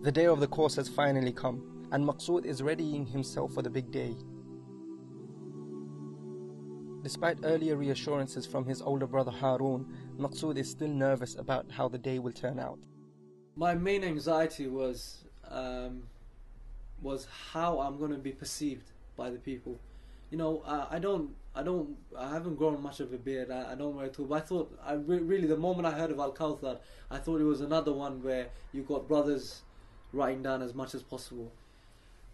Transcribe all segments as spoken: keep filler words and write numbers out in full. The day of the course has finally come, and Maqsood is readying himself for the big day. Despite earlier reassurances from his older brother Harun, Maqsood is still nervous about how the day will turn out. My main anxiety was, um, was how I'm going to be perceived by the people. You know, I, I don't, I don't, I haven't grown much of a beard. I, I don't wear a tube. I thought, I re really, the moment I heard of Al-Kauthar, I thought it was another one where you got brothers writing down as much as possible.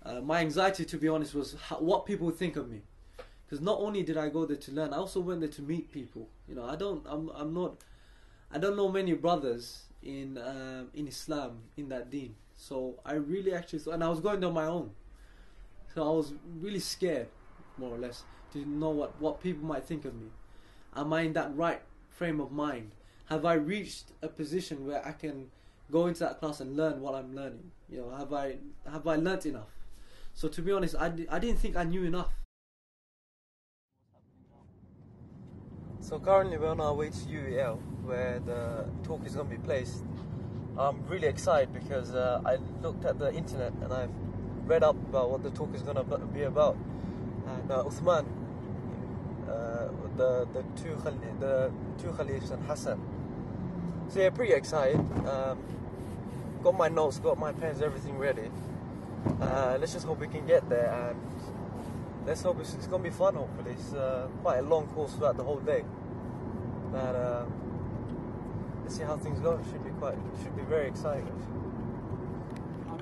Uh, my anxiety, to be honest, was how, what people would think of me. Because not only did I go there to learn, I also went there to meet people. You know, I don't, I'm, I'm not, I don't know many brothers in um, in Islam, in that deen. So I really actually, and I was going there on my own. So I was really scared, more or less, to know what what people might think of me. Am I in that right frame of mind? Have I reached a position where I can go into that class and learn what I'm learning? You know, have I have I learnt enough? So to be honest, I I didn't think I knew enough. So currently we're on our way to U E L, where the talk is going to be placed. I'm really excited because uh, I looked at the internet and I've read up about what the talk is going to be about. And uh, Uthman, uh, the, the, two the two Khalifs and Hassan. So yeah, pretty excited. Um, got my notes, got my pens, everything ready. Uh, let's just hope we can get there. And let's hope it's, it's going to be fun, hopefully. It's uh, quite a long course throughout the whole day. But uh, let's see how things go. It should be quite, it should be very exciting.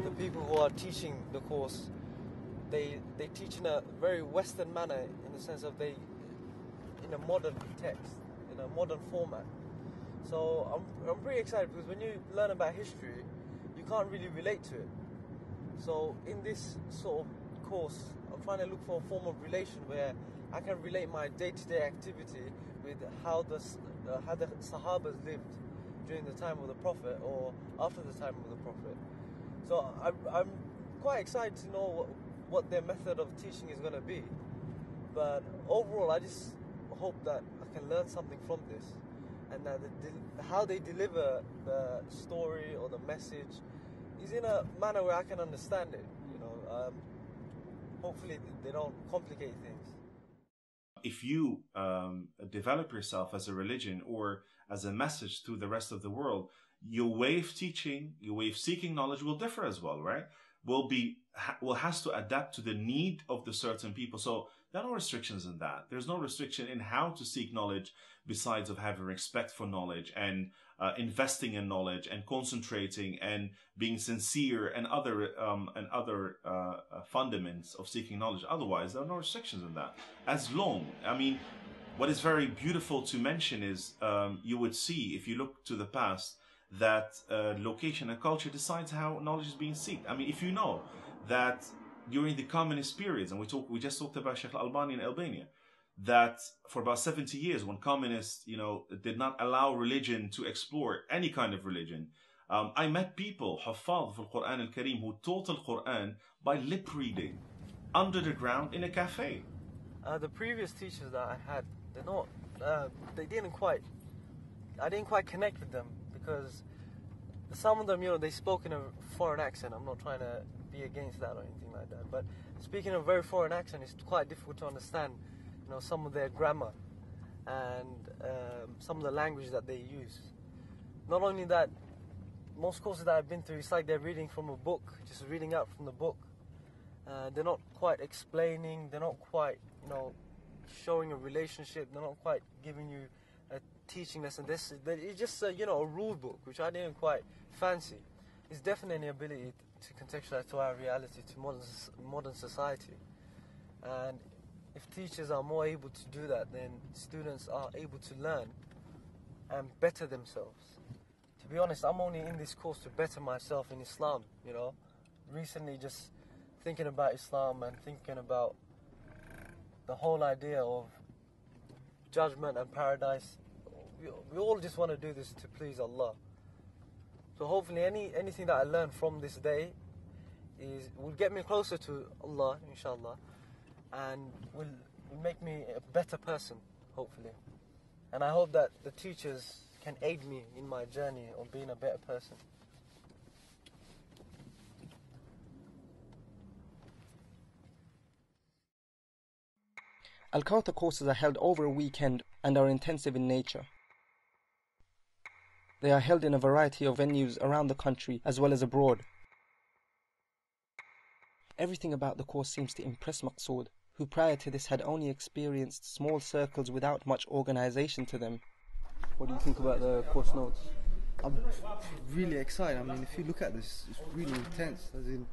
The people who are teaching the course, they, they teach in a very Western manner, in the sense of they, in a modern text, in a modern format. So I'm, I'm pretty excited, because when you learn about history, you can't really relate to it. So in this sort of course, I'm trying to look for a form of relation where I can relate my day-to-day activity with how the, uh, how the Sahabas lived during the time of the Prophet or after the time of the Prophet. So I'm, I'm quite excited to know what, what their method of teaching is going to be. But overall, I just hope that I can learn something from this, and that the, how they deliver the story or the message is in a manner where I can understand it, you know. Um, Hopefully they don't complicate things. If you um, develop yourself as a religion or as a message to the rest of the world, your way of teaching, your way of seeking knowledge will differ as well, right? Will be ha will has to adapt to the need of the certain people. So there are no restrictions in that. There's no restriction in how to seek knowledge, besides of having respect for knowledge and uh, investing in knowledge and concentrating and being sincere and other um, and other uh, fundamentals of seeking knowledge. Otherwise, there are no restrictions in that. As long, I mean, what is very beautiful to mention is um, you would see, if you look to the past, that uh, location and culture decides how knowledge is being sought. I mean, if you know that during the communist periods, and we talk, we just talked about Sheikh Albani in Albania, that for about seventy years, when communists, you know, did not allow religion to explore any kind of religion, um, I met people, Huffaz of Quran al-Karim, who taught the Quran by lip reading under the ground in a cafe. Uh, the previous teachers that I had, they're not, uh, they didn't quite, I didn't quite connect with them. Because some of them, you know, they spoke in a foreign accent. I'm not trying to be against that or anything like that. But speaking in a very foreign accent, it's quite difficult to understand, you know, some of their grammar and um, some of the language that they use. Not only that, most courses that I've been through, it's like they're reading from a book, just reading out from the book. Uh, they're not quite explaining. They're not quite, you know, showing a relationship. They're not quite giving you a teaching lesson. This is just a, you know, a rule book, which I didn't quite fancy. It's definitely an ability to contextualize to our reality, to modern modern society. And if teachers are more able to do that, then students are able to learn and better themselves. To be honest, I'm only in this course to better myself in Islam. You know, recently just thinking about Islam and thinking about the whole idea of judgment and paradise. We all just want to do this to please Allah. So hopefully any anything that I learn from this day is will get me closer to Allah, inshallah, and will make me a better person, hopefully. And I hope that the teachers can aid me in my journey of being a better person. Al-Kauthar courses are held over a weekend and are intensive in nature. They are held in a variety of venues around the country as well as abroad. Everything about the course seems to impress Maqsood, who prior to this had only experienced small circles without much organisation to them. What do you think about the course notes? I'm really excited. I mean, if you look at this, it's really intense. As in,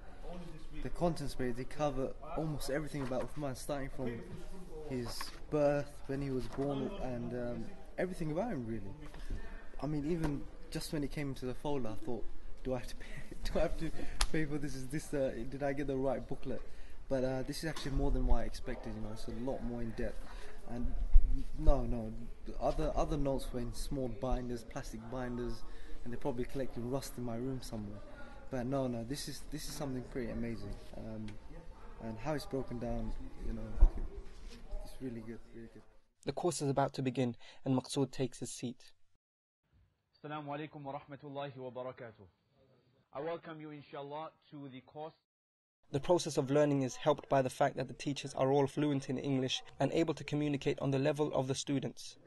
the contents page, they cover almost everything about Uthman, starting from his birth, when he was born, and um, everything about him, really. I mean, even just when it came into the folder, I thought, do I have to pay, do I have to pay for this? Is this uh, did I get the right booklet? But uh, this is actually more than what I expected. You know, it's a lot more in depth. And no, no, other other notes were in small binders, plastic binders, and they probably collected rust in my room somewhere. But no, no, this is this is something pretty amazing. Um, and how it's broken down, you know, it's really good, really good. The course is about to begin, and Maqsood takes his seat. Assalamu alaikum wa rahmatullahi wa barakatuh. I welcome you, inshallah, to the course. The process of learning is helped by the fact that the teachers are all fluent in English and able to communicate on the level of the students.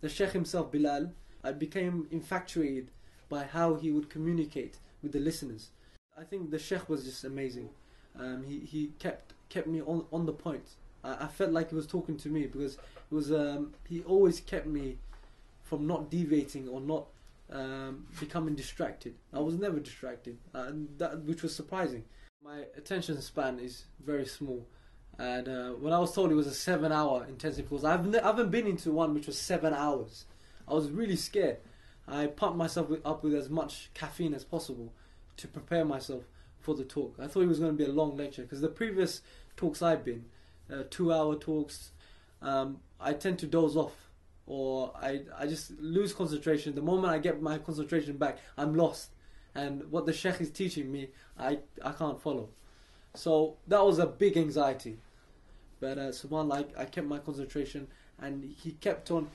The Sheikh himself, Bilal, I became infatuated by how he would communicate with the listeners. I think the Sheikh was just amazing. Um, he, he kept, kept me on, on the point. I, I felt like he was talking to me because it was, um, he always kept me from not deviating or not Um, becoming distracted. I was never distracted, uh, that, which was surprising. My attention span is very small, and uh, when I was told it was a seven-hour intensive course, I've ne I haven't been into one which was seven hours. I was really scared. I pumped myself with, up with as much caffeine as possible to prepare myself for the talk. I thought it was going to be a long lecture because the previous talks I've been, uh, two-hour talks, um, I tend to doze off. Or I, I just lose concentration. The moment I get my concentration back, I'm lost. And what the Sheikh is teaching me, I, I can't follow. So that was a big anxiety. But uh, subhanAllah, I, I kept my concentration, and he kept on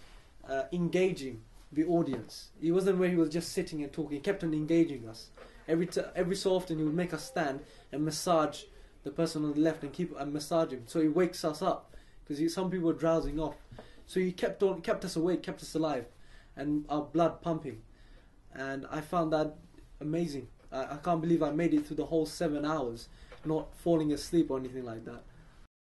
uh, engaging the audience. He wasn't where he was just sitting and talking. He kept on engaging us. Every, t every so often he would make us stand and massage the person on the left and keep and massage him. So he wakes us up because some people are drowsing off. So he kept on, kept us awake, kept us alive, and our blood pumping. And I found that amazing. I, I can't believe I made it through the whole seven hours, not falling asleep or anything like that.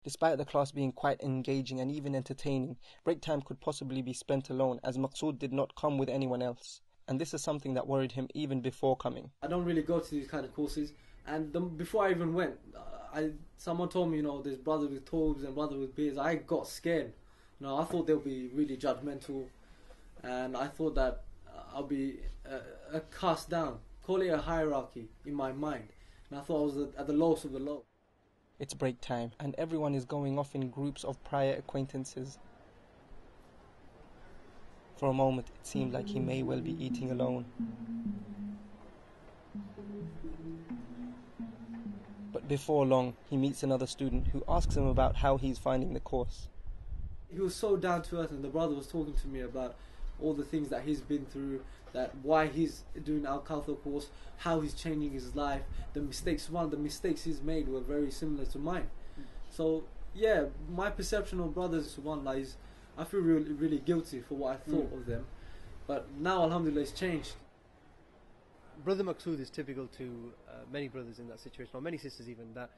Despite the class being quite engaging and even entertaining, break time could possibly be spent alone, as Maqsood did not come with anyone else. And this is something that worried him even before coming. I don't really go to these kind of courses. And the, before I even went, I, someone told me, you know, there's brother with tobes and brother with beards. I got scared. No, I thought they'll be really judgmental, and I thought that I'll be uh, cast down. Call it a hierarchy in my mind, and I thought I was at the lowest of the low. It's break time, and everyone is going off in groups of prior acquaintances. For a moment, it seemed like he may well be eating alone. But before long, he meets another student who asks him about how he's finding the course. He was so down to earth, and the brother was talking to me about all the things that he's been through, that why he's doing Al-Kauthar course, how he's changing his life, the mistakes one, the mistakes he's made were very similar to mine. Mm. So yeah, my perception of brothers one lies, I feel really, really guilty for what I thought mm. of them, but now alhamdulillah it's changed. Brother Maqsood is typical to uh, many brothers in that situation, or many sisters even, that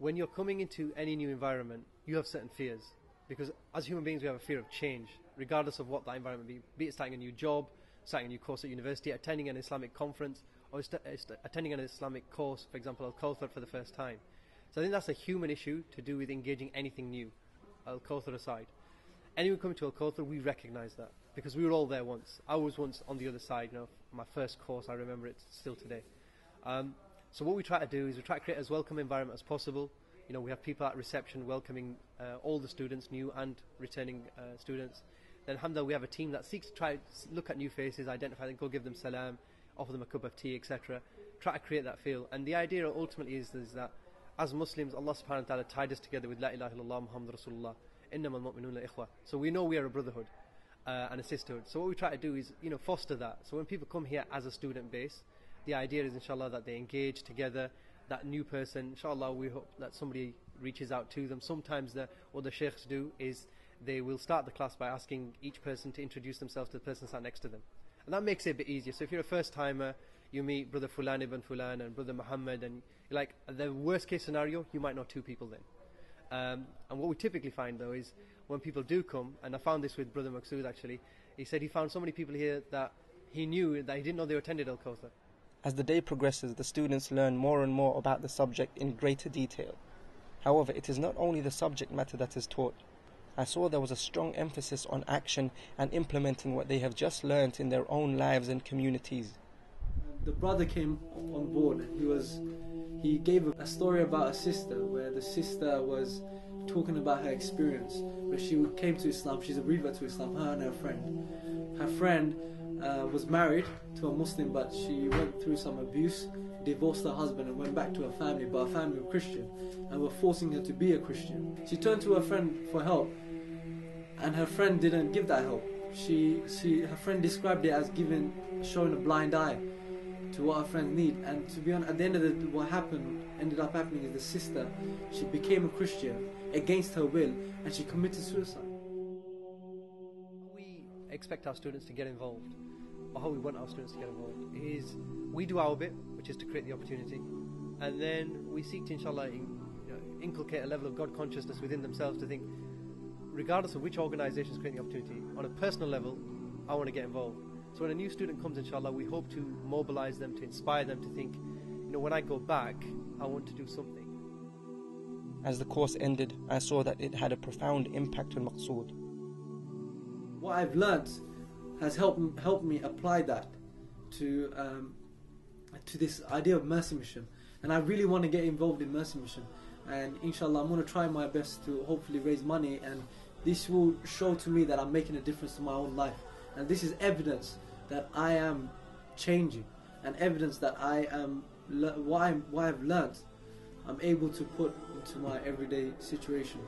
when you're coming into any new environment, you have certain fears. Because as human beings, we have a fear of change, regardless of what that environment be, be it starting a new job, starting a new course at university, attending an Islamic conference, or attending an Islamic course, for example, Al-Kauthar for the first time. So I think that's a human issue to do with engaging anything new, Al-Kauthar aside. Anyone coming to Al-Kauthar, we recognise that, because we were all there once. I was once on the other side, you know, my first course, I remember it still today. Um, so what we try to do is we try to create as welcome environment as possible. You know, we have people at reception welcoming uh, all the students, new and returning uh, students. Then, alhamdulillah, we have a team that seeks to try look at new faces, identify them, go give them salam, offer them a cup of tea, et cetera. Try to create that feel. And the idea ultimately is, is that as Muslims, Allah subhanahu wa ta'ala tied us together with La ilaha illallah Muhammad Rasulullah, innamal mu'minuna ikhwa. So we know we are a brotherhood uh, and a sisterhood. So what we try to do is, you know, foster that. So when people come here as a student base, the idea is, inshallah, that they engage together, that new person, inshallah, we hope that somebody reaches out to them. Sometimes the, what the sheikhs do is they will start the class by asking each person to introduce themselves to the person sat next to them. And that makes it a bit easier. So if you're a first-timer, you meet Brother Fulan ibn Fulan and Brother Muhammad, and like the worst case scenario, you might know two people then. Um, and what we typically find though is when people do come, and I found this with Brother Maqsood actually, he said he found so many people here that he knew that he didn't know they attended Al-Kauthar. As the day progresses, the students learn more and more about the subject in greater detail. However, it is not only the subject matter that is taught. I saw there was a strong emphasis on action and implementing what they have just learned in their own lives and communities. The brother came on board. He was, he gave a story about a sister where the sister was talking about her experience. When she came to Islam, she's a revert to Islam, her and her friend. Her friend uh, was married to a Muslim, but she went through some abuse, divorced her husband and went back to her family, but her family were Christian and were forcing her to be a Christian. She turned to her friend for help, and her friend didn't give that help. She, she, her friend described it as giving, showing a blind eye to what her friends need. And to be honest, at the end of the day, what happened, ended up happening is the sister, she became a Christian against her will, and she committed suicide. We expect our students to get involved, or how we want our students to get involved, is we do our bit, which is to create the opportunity, and then we seek to, inshallah, in, you know, inculcate a level of God consciousness within themselves to think, regardless of which organisation is creating the opportunity, on a personal level, I want to get involved. So when a new student comes, inshallah, we hope to mobilise them, to inspire them to think, you know, when I go back, I want to do something. As the course ended, I saw that it had a profound impact on Maqsood. What I've learnt has helped, helped me apply that to, um, to this idea of Mercy Mission. And I really want to get involved in Mercy Mission. And inshallah, I'm going to try my best to hopefully raise money, and this will show to me that I'm making a difference to my own life. And this is evidence that I am changing, and evidence that I am, what, I'm, what I've learned, I'm able to put into my everyday situation.